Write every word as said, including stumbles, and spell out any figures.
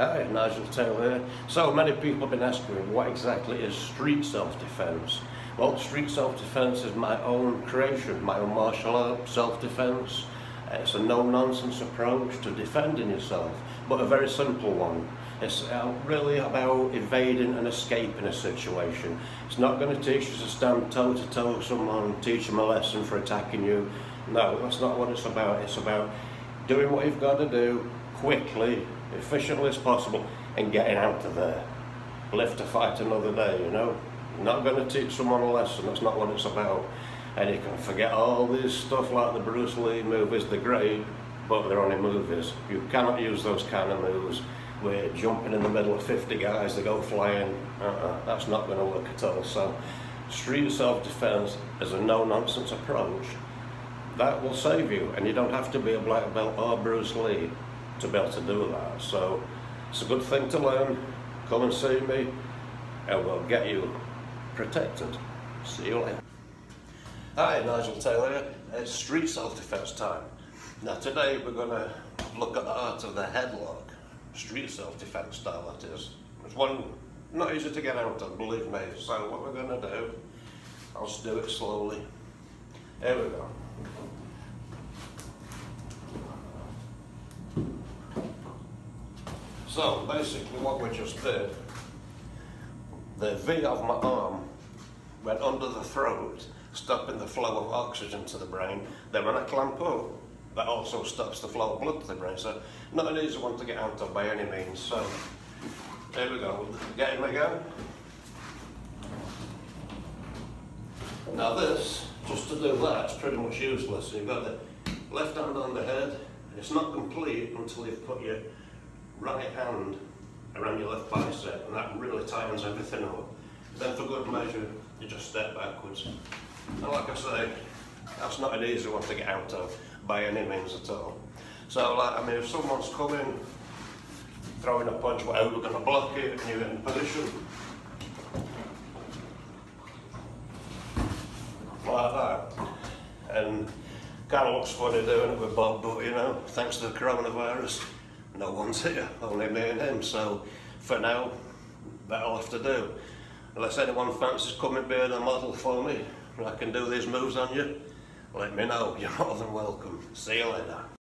Hi, Nigel Taylor here. So many people have been asking me what exactly is street self-defence. Well, street self-defence is my own creation, my own martial art, self-defence. It's a no-nonsense approach to defending yourself, but a very simple one. It's really about evading and escaping a situation. It's not going to teach you to stand toe-to-toe with someone and teach them a lesson for attacking you. No, that's not what it's about. It's about doing what you've got to do quickly, efficiently as possible, and getting out of there. Live to fight another day, you know? You're not going to teach someone a lesson. That's not what it's about. And you can forget all this stuff like the Bruce Lee movies. They're great, but they're only movies. You cannot use those kind of moves. We're jumping in the middle of fifty guys, they go flying. Uh-uh, that's not going to work at all. So street self-defense is a no-nonsense approach that will save you, and you don't have to be a black belt or Bruce Lee to be able to do that. So it's a good thing to learn. Come and see me and we'll get you protected. See you later. Hi, Nigel Taylor. It's street self-defense time. Now today we're going to look at the art of the headlock. Street self-defense style, that is. It's one not easy to get out of, believe me. So what we're going to do, I'll just do it slowly. Here we go. So basically what we just did, the V of my arm went under the throat, stopping the flow of oxygen to the brain. Then when I clamp up, that also stops the flow of blood to the brain. So not an easy one to get out of by any means. So here we go, get him again. Now this, just to do that, is pretty much useless. So you've got the left hand on the head, and it's not complete until you've put your right hand around your left bicep, and that really tightens everything up. Then for good measure, you just step backwards. And like I say, that's not an easy one to get out of by any means at all. So like, I mean, if someone's coming, throwing a punch, whatever, we're going to block it and you're in position. Like that. And kind of looks funny doing it with Bob, but you know, thanks to the coronavirus, no one's here, only me and him. So for now, that'll have to do. Unless anyone fancies coming being a model for me, I can do these moves on you, let me know. You're more than welcome. See you later.